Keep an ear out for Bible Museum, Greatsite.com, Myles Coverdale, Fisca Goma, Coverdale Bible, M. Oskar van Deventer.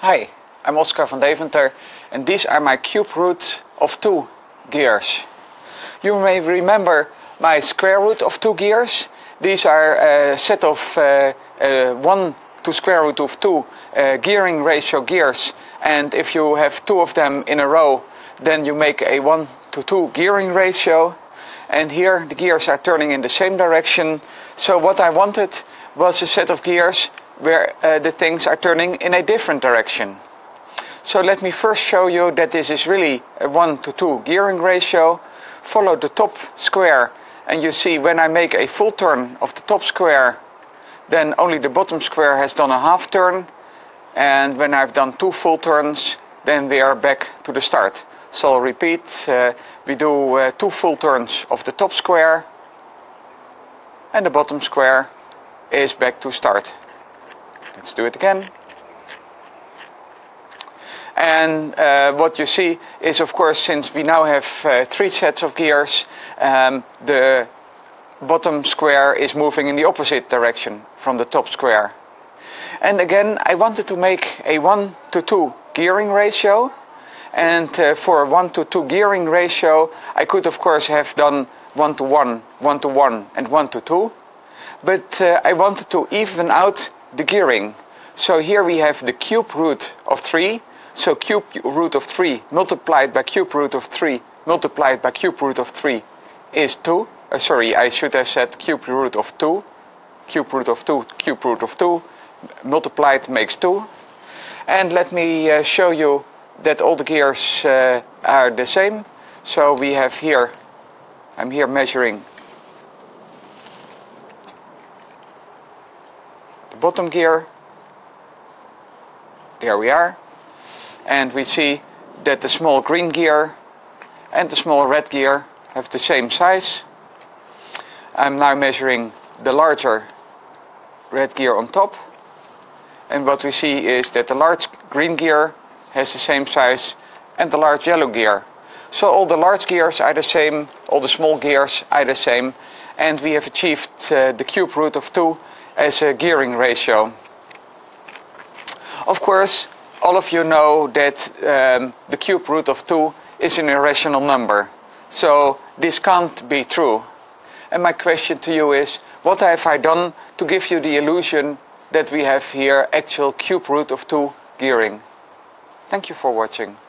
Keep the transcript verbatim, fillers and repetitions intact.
Hi, I'm Oskar van Deventer, and these are my cube roots of two gears. You may remember my square root of two gears. These are a set of uh, uh, one to square root of two uh, gearing ratio gears, and if you have two of them in a row, then you make a one to two gearing ratio. And here the gears are turning in the same direction. So what I wanted was a set of gears where uh, the things are turning in a different direction. So let me first show you that this is really a one to two gearing ratio. Follow the top square, and you see when I make a full turn of the top square, then only the bottom square has done a half turn, and when I've done two full turns, then we are back to the start. So I'll repeat, uh, we do uh, two full turns of the top square, and the bottom square is back to start. Let's do it again. And uh, what you see is, of course, since we now have uh, three sets of gears, um, the bottom square is moving in the opposite direction from the top square. And again, I wanted to make a one to two gearing ratio. And uh, for a one to two gearing ratio, I could, of course, have done one to one, one to one, and one to two. But uh, I wanted to even out the gearing. So here we have the cube root of three. So cube root of three multiplied by cube root of three multiplied by cube root of three is two. Uh, sorry, I should have said cube root of two. Cube root of two, cube root of two, multiplied makes two. And let me uh, show you that all the gears uh, are the same. So we have here, I'm here measuring the bottom gear. There we are. And we see that the small green gear and the small red gear have the same size. I'm now measuring the larger red gear on top. And what we see is that the large green gear has the same size and the large yellow gear. So all the large gears are the same, all the small gears are the same, and we have achieved uh, the cube root of two as a gearing ratio. Of course, all of you know that um, the cube root of two is an irrational number. So this can't be true. And my question to you is, what have I done to give you the illusion that we have here actual cube root of two gearing? Thank you for watching.